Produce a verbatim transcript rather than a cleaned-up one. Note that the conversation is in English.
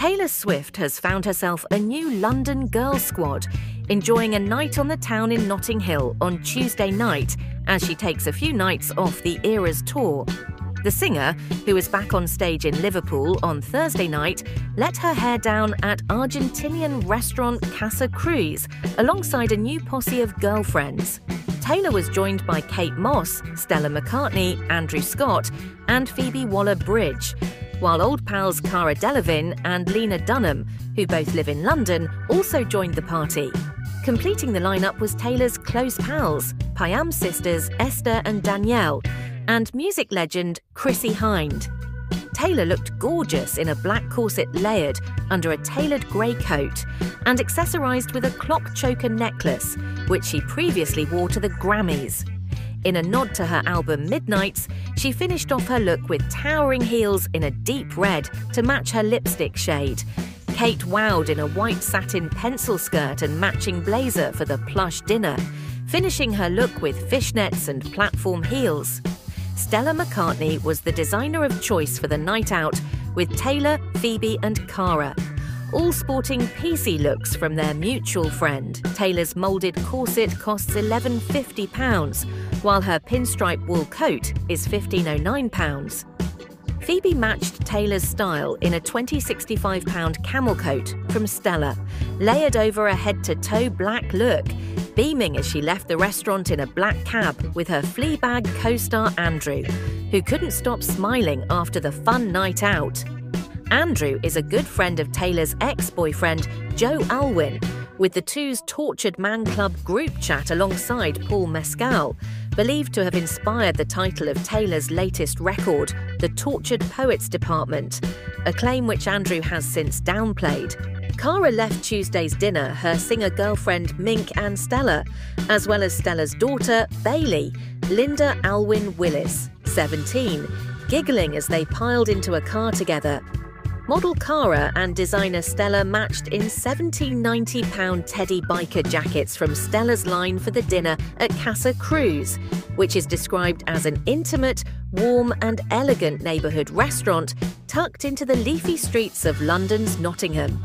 Taylor Swift has found herself a new London girl squad, enjoying a night on the town in Notting Hill on Tuesday night as she takes a few nights off the Eras tour. The singer, who is back on stage in Liverpool on Thursday night, let her hair down at Argentinian restaurant Casa Cruz alongside a new posse of girlfriends. Taylor was joined by Kate Moss, Stella McCartney, Andrew Scott and Phoebe Waller-Bridge, while old pals Cara Delevingne and Lena Dunham, who both live in London, also joined the party. Completing the lineup was Taylor's close pals, Payam sisters Esther and Danielle, and music legend Chrissy Hynde. Taylor looked gorgeous in a black corset layered under a tailored grey coat and accessorised with a clock choker necklace, which she previously wore to the Grammys. In a nod to her album Midnights, she finished off her look with towering heels in a deep red to match her lipstick shade. Kate wowed in a white satin pencil skirt and matching blazer for the plush dinner, finishing her look with fishnets and platform heels. Stella McCartney was the designer of choice for the night out, with Taylor, Phoebe and Cara, all sporting P C looks from their mutual friend. Taylor's moulded corset costs eleven pounds fifty, while her pinstripe wool coat is fifteen oh nine. Phoebe matched Taylor's style in a twenty sixty-five pound camel coat from Stella, layered over a head-to-toe black look, beaming as she left the restaurant in a black cab with her Fleabag co-star Andrew, who couldn't stop smiling after the fun night out. Andrew is a good friend of Taylor's ex-boyfriend, Joe Alwyn, with the two's Tortured Man Club group chat alongside Paul Mescal, believed to have inspired the title of Taylor's latest record, The Tortured Poets Department, a claim which Andrew has since downplayed. Cara left Tuesday's dinner her singer-girlfriend Mink and Stella, as well as Stella's daughter, Bailey, Linda Alwyn Willis, seventeen, giggling as they piled into a car together. Model Cara and designer Stella matched in seventeen ninety pound teddy biker jackets from Stella's line for the dinner at Casa Cruz, which is described as an intimate, warm and elegant neighbourhood restaurant tucked into the leafy streets of London's Nottingham.